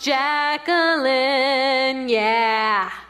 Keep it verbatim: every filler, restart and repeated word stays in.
Jaclyn, yeah.